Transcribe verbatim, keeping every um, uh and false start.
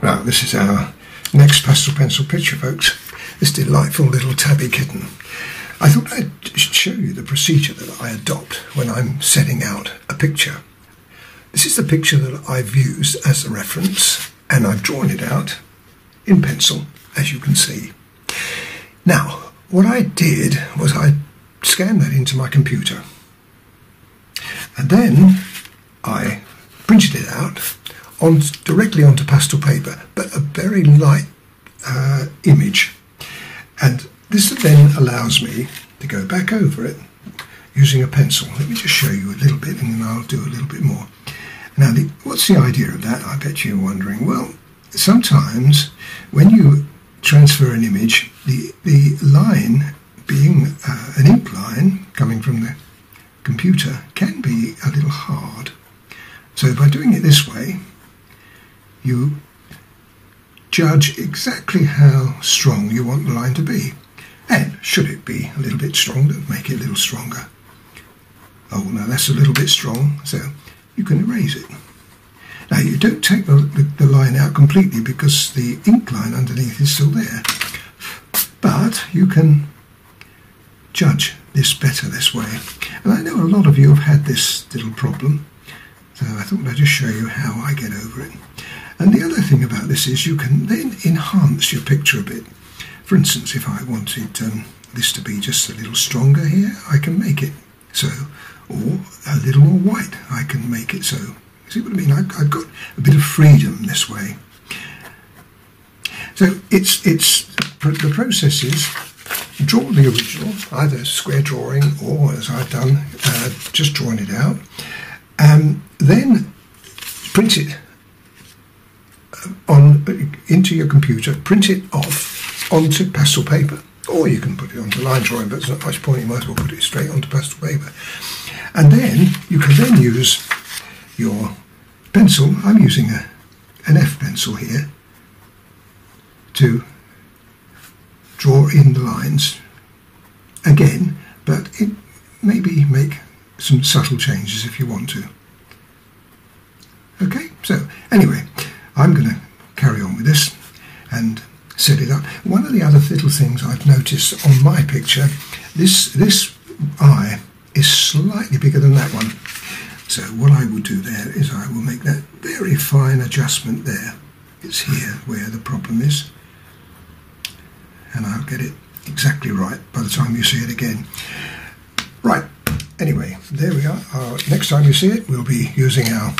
Right, this is our next pastel pencil picture, folks. This delightful little tabby kitten. I thought I'd show you the procedure that I adopt when I'm setting out a picture. This is the picture that I've used as the reference, and I've drawn it out in pencil, as you can see. Now, what I did was I scanned that into my computer, and then I printed it out on, directly onto pastel paper, but a very light uh, image. And this then allows me to go back over it using a pencil. Let me just show you a little bit, and then I'll do a little bit more. Now, the, what's the idea of that? I bet you're wondering. Well, sometimes when you transfer an image, the, the line being uh, an ink line coming from the computer can be a little hard. So by doing it this way, you judge exactly how strong you want the line to be, and should it be a little bit stronger, make it a little stronger. Oh, now that's a little bit strong, so you can erase it. Now, you don't take the, the, the line out completely because the ink line underneath is still there, but you can judge this better this way. And I know a lot of you have had this little problem, so I thought I'd just show you how I get over it. And the other thing about this is you can then enhance your picture a bit. For instance, if I wanted um, this to be just a little stronger here, I can make it so, or a little more white, I can make it so. See what I mean? I've, I've got a bit of freedom this way. So it's, it's the process is draw the original, either square drawing or, as I've done, uh, just drawing it out, and then print it on into your computer, print it off onto pastel paper, or you can put it onto line drawing, but it's not much point, you might as well put it straight onto pastel paper. And then you can then use your pencil. I'm using a, an F pencil here to draw in the lines again, but it maybe make some subtle changes if you want to. Okay, so anyway, I'm going to carry on with this and set it up. One of the other little things I've noticed on my picture, this, this eye is slightly bigger than that one. So what I will do there is I will make that very fine adjustment there. It's here where the problem is. And I'll get it exactly right by the time you see it again. Right, anyway, there we are. Our, next time you see it, we'll be using our